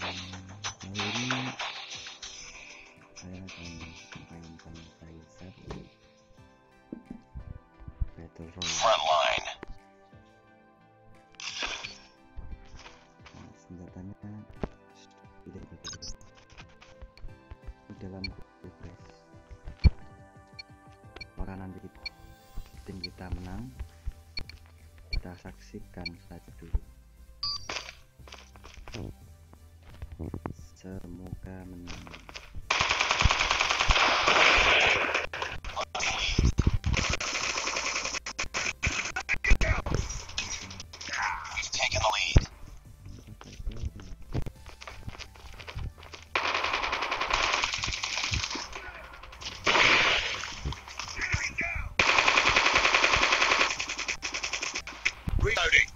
Kali ini saya akan mainkan Kaiser Battle Royale. Nah, senjatanya tidak begitu di dalam guys. Orang nanti tim kita menang, kita saksikan saja dulu. Semoga menang. Reloading!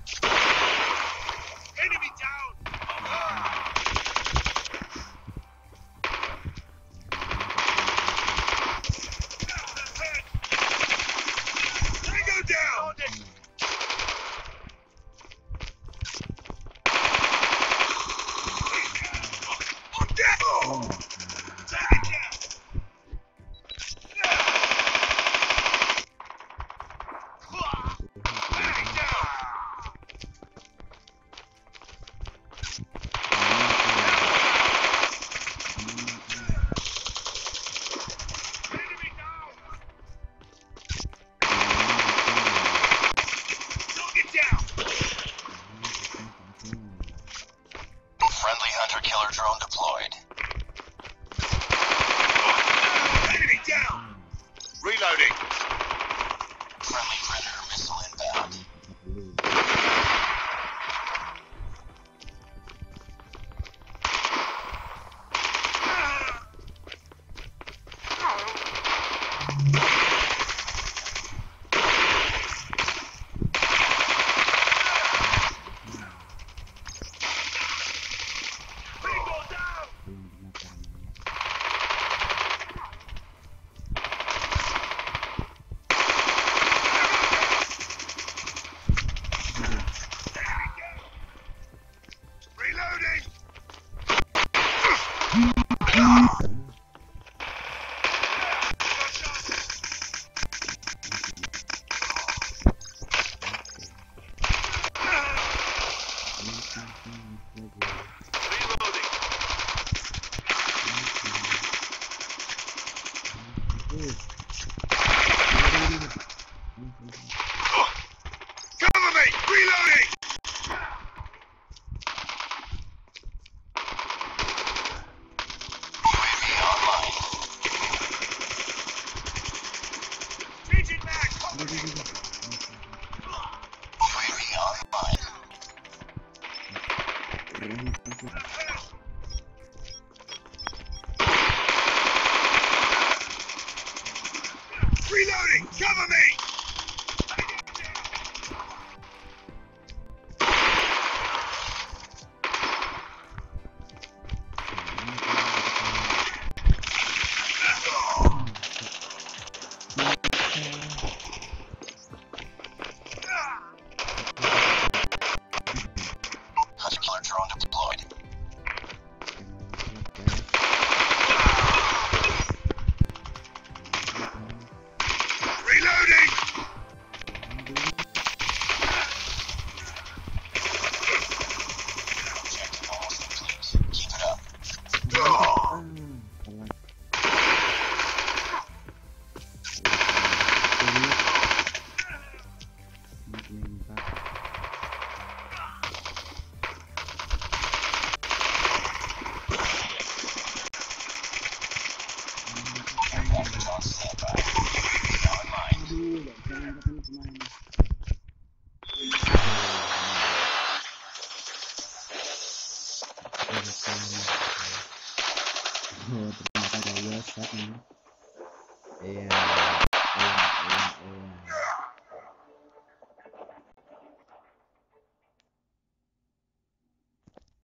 Cover me! terima kasih banyak.